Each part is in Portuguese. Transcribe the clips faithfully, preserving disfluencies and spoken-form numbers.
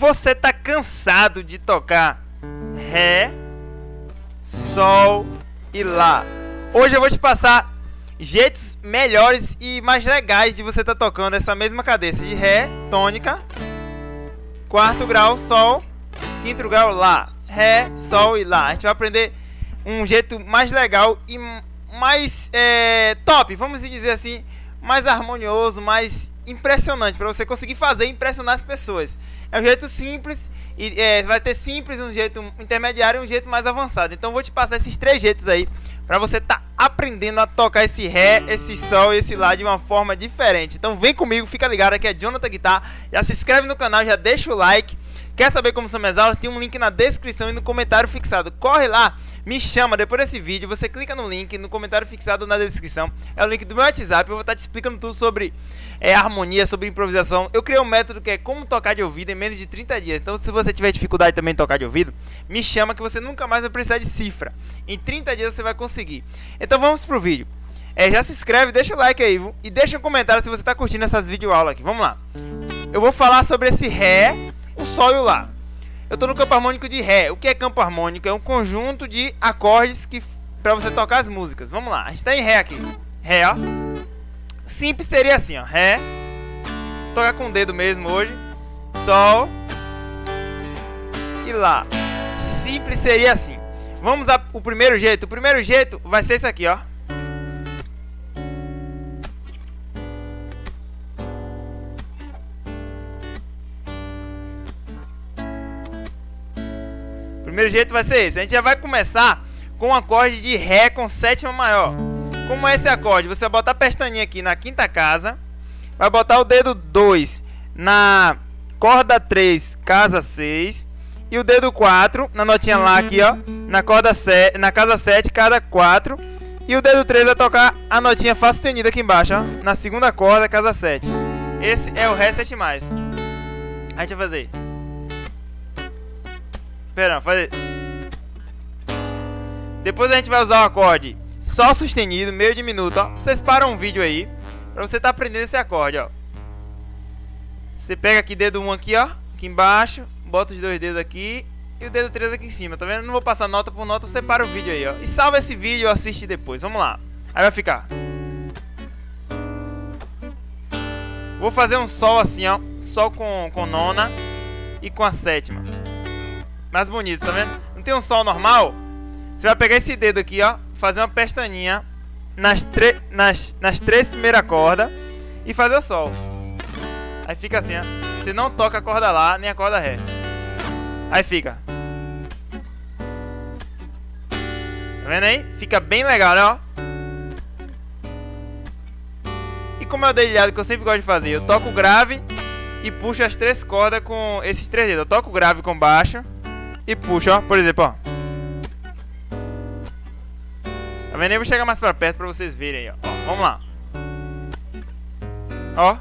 Você tá cansado de tocar Ré, Sol e Lá. Hoje eu vou te passar jeitos melhores e mais legais de você tá tocando essa mesma cadência de Ré, tônica, quarto grau, Sol, quinto grau, Lá. Ré, Sol e Lá. A gente vai aprender um jeito mais legal e mais é, top, vamos dizer assim, mais harmonioso, mais impressionante, para você conseguir fazer e impressionar as pessoas. É um jeito simples, e é, vai ter simples, um jeito intermediário e um jeito mais avançado. Então eu vou te passar esses três jeitos aí, para você estar aprendendo a tocar esse Ré, esse Sol e esse Lá de uma forma diferente. Então vem comigo, fica ligado, aqui é Jonathan Guitar, já se inscreve no canal, já deixa o like. Quer saber como são minhas aulas? Tem um link na descrição e no comentário fixado. Corre lá, me chama depois desse vídeo, você clica no link, no comentário fixado na descrição. É o link do meu WhatsApp, eu vou estar te explicando tudo sobre é, harmonia, sobre improvisação. Eu criei um método que é como tocar de ouvido em menos de trinta dias. Então se você tiver dificuldade também em tocar de ouvido, me chama que você nunca mais vai precisar de cifra. Em trinta dias você vai conseguir. Então vamos pro vídeo. É, já se inscreve, deixa o like aí e deixa um comentário se você está curtindo essas videoaulas aqui. Vamos lá. Eu vou falar sobre esse Ré, o Sol e o Lá. Eu tô no campo harmônico de Ré. O que é campo harmônico? É um conjunto de acordes que para você tocar as músicas. Vamos lá, a gente tá em Ré aqui. Ré, ó. Simples seria assim, ó. Ré. Tocar com o dedo mesmo hoje. Sol e Lá. Simples seria assim. Vamos ao primeiro jeito. O primeiro jeito vai ser esse aqui, ó. Primeiro jeito vai ser esse. A gente já vai começar com um acorde de Ré com sétima maior. Como é esse acorde? Você vai botar a pestaninha aqui na quinta casa, vai botar o dedo dois na corda três, casa seis, e o dedo quatro na notinha Lá aqui, ó, na corda sete, na casa sete, casa quatro, e o dedo três vai tocar a notinha Fá sustenida aqui embaixo, ó, na segunda corda, casa sete. Esse é o Ré sete mais. A gente vai fazer Pera, fazer. Depois a gente vai usar o acorde Sol sustenido, meio diminuto, ó. Vocês param um vídeo aí pra você tá aprendendo esse acorde, ó. Você pega aqui dedo um aqui, ó, aqui embaixo, bota os dois dedos aqui e o dedo três aqui em cima, tá vendo? Não vou passar nota por nota, você para o vídeo aí, ó. E salva esse vídeo e assiste depois, vamos lá. Aí vai ficar. Vou fazer um Sol assim, ó. Sol com, com nona e com a sétima. Mais bonito, tá vendo? Não tem um Sol normal? Você vai pegar esse dedo aqui, ó, fazer uma pestaninha nas, nas, nas três primeiras cordas e fazer o Sol. Aí fica assim, ó. Você não toca a corda Lá nem a corda Ré. Aí fica. Tá vendo aí? Fica bem legal, né, ó? E como é o dedilhado que eu sempre gosto de fazer? Eu toco grave e puxo as três cordas com esses três dedos. Eu toco grave com baixo e puxa, ó, por exemplo, ó. Tá vendo? Eu vou chegar mais pra perto pra vocês verem aí, ó. Ó, vamos lá. Ó.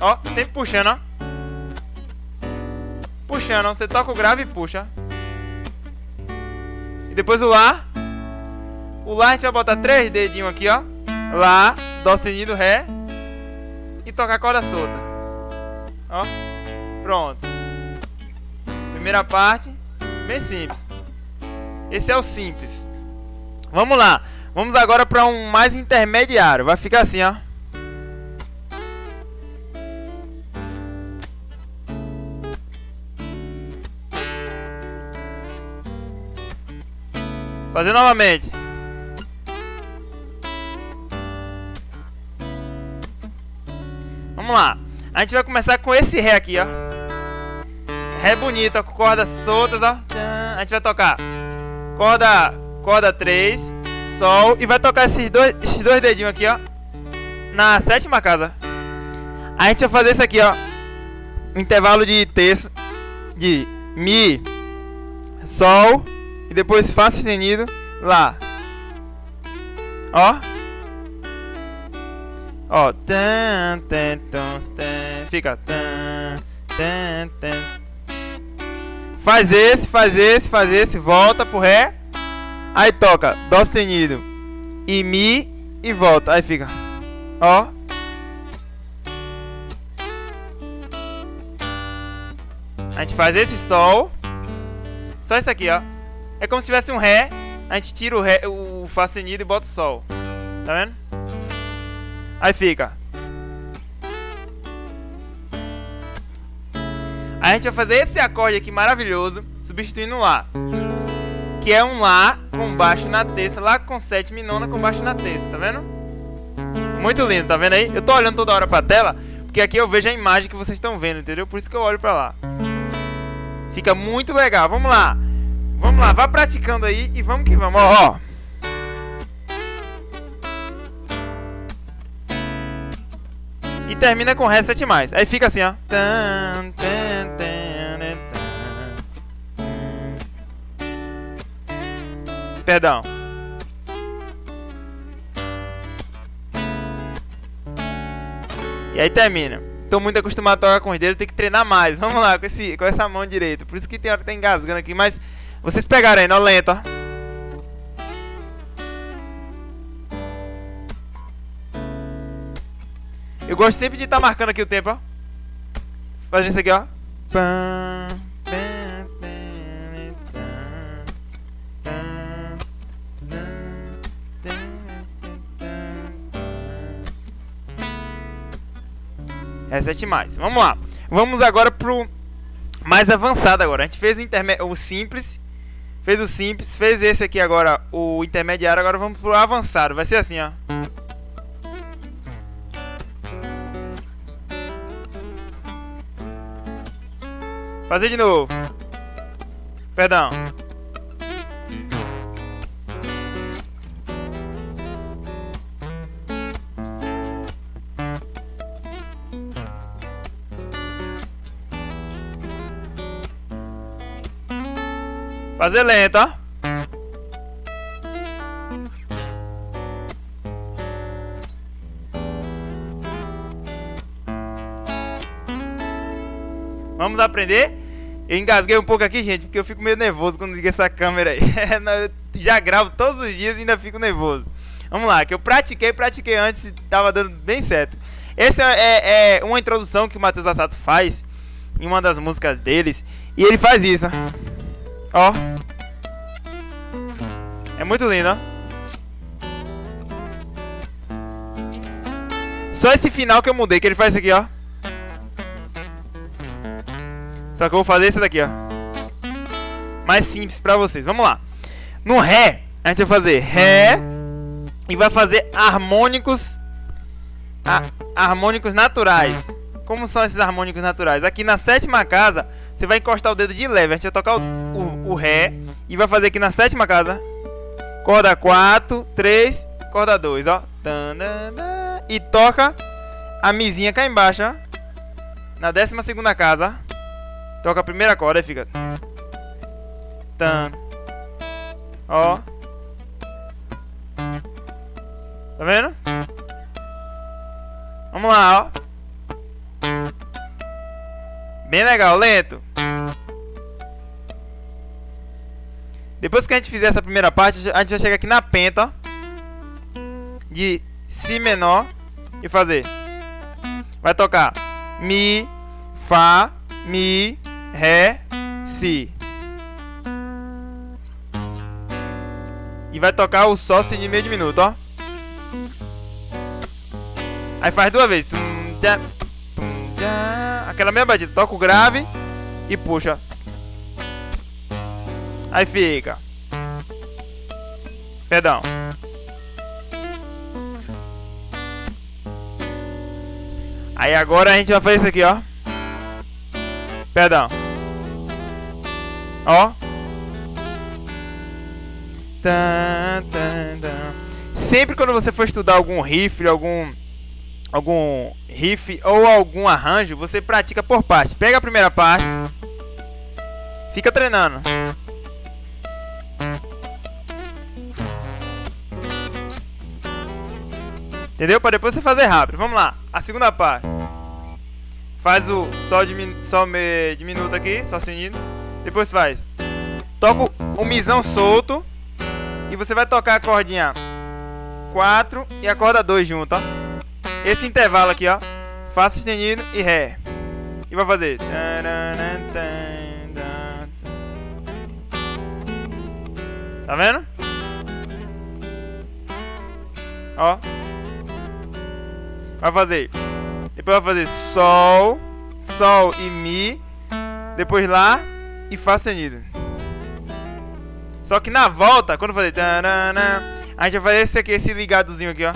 Ó, sempre puxando, ó. Puxando, ó. Você toca o grave e puxa. E depois o Lá. O Lá a gente vai botar três dedinhos aqui, ó. Lá, Dó sustenido, Ré. E tocar a corda solta. Ó. Pronto. Primeira parte, bem simples. Esse é o simples. Vamos lá. Vamos agora para um mais intermediário. Vai ficar assim, ó. Fazer novamente. Vamos lá. A gente vai começar com esse Ré aqui, ó. Ré bonito, ó, com cordas soltas, ó. A gente vai tocar corda, corda três, Sol, e vai tocar esses dois, esses dois dedinhos aqui, ó, na sétima casa. A gente vai fazer isso aqui, ó, um intervalo de terço, de Mi, Sol, e depois Fá sustenido, Lá. Ó. Ó. Fica. Faz esse, faz esse, faz esse, volta pro Ré. Aí toca Dó sustenido e Mi e volta. Aí fica. Ó. a gente faz esse sol, só isso aqui, ó. É como se tivesse um ré, a gente tira o ré, o fá sustenido e bota o sol. Tá vendo? Aí fica. Aí a gente vai fazer esse acorde aqui maravilhoso, substituindo um Lá. Que é um Lá com baixo na terça, Lá com sétima e nona com baixo na terça, tá vendo? Muito lindo, tá vendo aí? Eu tô olhando toda hora pra tela, porque aqui eu vejo a imagem que vocês estão vendo, entendeu? Por isso que eu olho pra lá. Fica muito legal, vamos lá. Vamos lá, vá praticando aí e vamos que vamos, ó, ó. E termina com Ré sete mais. Mais. Aí fica assim, ó. Perdão. E aí termina. Tô muito acostumado a tocar com os dedos, tem que treinar mais. Vamos lá, com, esse, com essa mão direita. Por isso que tem hora que tá engasgando aqui, mas vocês pegaram aí, não lento, ó. Eu gosto sempre de estar tá marcando aqui o tempo, ó. Fazendo isso aqui, ó. É sete mais. Vamos lá. Vamos agora pro mais avançado agora. A gente fez o, o simples. Fez o simples. Fez esse aqui agora, o intermediário. Agora vamos pro avançado. Vai ser assim, ó. Fazer de novo. Perdão. Fazer lento, ó. Vamos aprender. Eu engasguei um pouco aqui, gente, porque eu fico meio nervoso quando ligo essa câmera aí. Eu já gravo todos os dias e ainda fico nervoso. Vamos lá, que eu pratiquei, pratiquei antes e tava dando bem certo. Essa é, é uma introdução que o Matheus Assato faz em uma das músicas deles. E ele faz isso, ó. É muito lindo, ó. Só esse final que eu mudei, que ele faz isso aqui, ó. Só que eu vou fazer esse daqui, ó. Mais simples pra vocês. Vamos lá. No Ré, a gente vai fazer Ré. E vai fazer harmônicos. A, harmônicos naturais. Como são esses harmônicos naturais? Aqui na sétima casa, você vai encostar o dedo de leve. A gente vai tocar o, o, o Ré. E vai fazer aqui na sétima casa. Corda quatro, três, corda dois, ó. E toca a mizinha cá embaixo, ó. Na décima segunda casa, ó. Toca a primeira corda e fica. Tan. Ó. Tá vendo? Vamos lá, ó. Bem legal, lento. Depois que a gente fizer essa primeira parte, a gente vai chegar aqui na penta, ó. De Si menor. E fazer. Vai tocar Mi, Fá, Mi, Ré, Si. E vai tocar o Sol sustenido meio diminuto, ó. Aí faz duas vezes. Aquela mesma batida. Toca o grave e puxa. Aí fica. Perdão. Aí agora a gente vai fazer isso aqui, ó. Perdão. Ó. Sempre quando você for estudar algum riff, algum algum riff ou algum arranjo, você pratica por parte. Pega a primeira parte. Fica treinando. Entendeu? Para depois você fazer rápido. Vamos lá. A segunda parte. Faz o sol, diminu sol me diminuto aqui, sol sustenido. Depois faz. Toca o misão solto. E você vai tocar a cordinha quatro e a corda dois junto, ó. Esse intervalo aqui, ó. Fá sustenido e Ré. e vai fazer. Tá vendo? Ó. Vai fazer. Depois vai fazer Sol, Sol e Mi. Depois Lá e Fá sustenido. Só que na volta, quando fazer tanana, a gente vai fazer esse aqui, esse ligadozinho aqui, ó.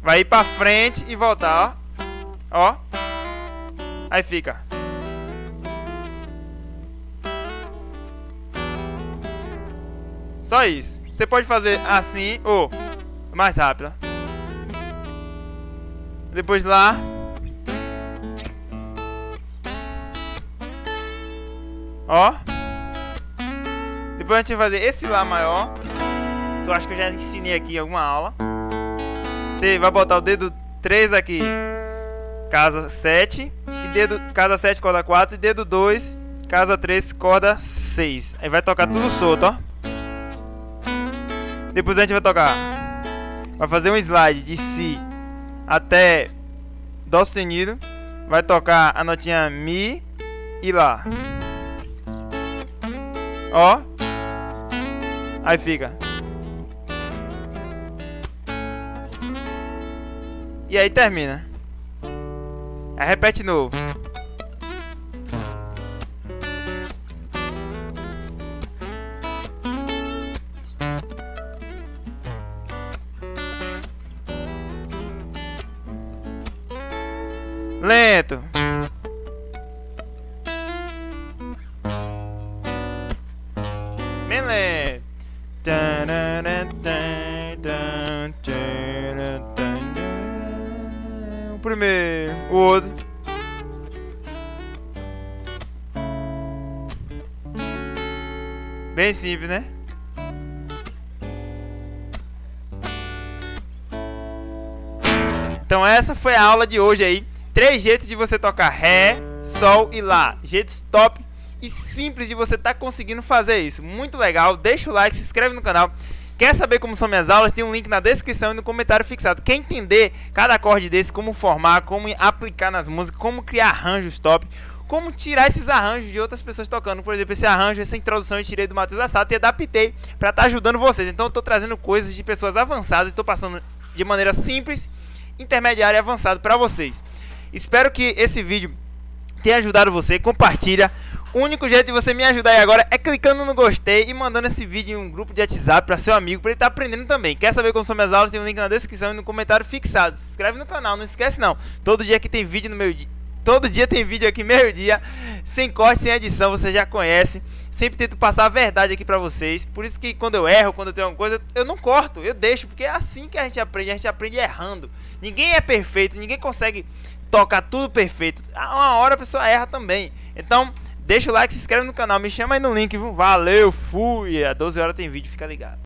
Vai ir pra frente e voltar, ó. Ó. Aí fica. Só isso. Você pode fazer assim ou mais rápido. Depois lá. Ó. Depois a gente vai fazer esse Lá maior. Que eu acho que eu já ensinei aqui em alguma aula. Você vai botar o dedo três aqui, casa sete, e dedo, casa sete, corda quatro, e dedo dois, casa três, corda seis. Aí vai tocar tudo solto, ó. Depois a gente vai tocar. Vai fazer um slide de Si até Dó sustenido. Vai tocar a notinha Mi e Lá. Ó. Aí fica. E aí termina. Aí repete de novo. Lento. Bem lento. O primeiro, o outro. Bem simples, né? Então essa foi a aula de hoje aí. Três jeitos de você tocar Ré, Sol e Lá. Jeitos top e simples de você estar tá conseguindo fazer isso. Muito legal. Deixa o like, se inscreve no canal. Quer saber como são minhas aulas? Tem um link na descrição e no comentário fixado. Quer entender cada acorde desse, como formar, como aplicar nas músicas, como criar arranjos top, como tirar esses arranjos de outras pessoas tocando. Por exemplo, esse arranjo, essa introdução eu tirei do Matheus Assato e adaptei para estar tá ajudando vocês. Então eu estou trazendo coisas de pessoas avançadas e estou passando de maneira simples, intermediária e avançada para vocês. Espero que esse vídeo tenha ajudado você, compartilha. O único jeito de você me ajudar aí agora é clicando no gostei e mandando esse vídeo em um grupo de WhatsApp para seu amigo, para ele estar tá aprendendo também. Quer saber como são minhas aulas? Tem um link na descrição e no comentário fixado. Se inscreve no canal, não esquece não. Todo dia que tem vídeo no meu dia. Todo dia tem vídeo aqui, meio-dia, sem corte, sem edição, você já conhece. Sempre tento passar a verdade aqui pra vocês. Por isso que quando eu erro, quando eu tenho alguma coisa, eu não corto, eu deixo. Porque é assim que a gente aprende, a gente aprende errando. Ninguém é perfeito, ninguém consegue tocar tudo perfeito. Uma hora a pessoa erra também. Então, deixa o like, se inscreve no canal, me chama aí no link. Valeu, fui! Às doze horas tem vídeo, fica ligado.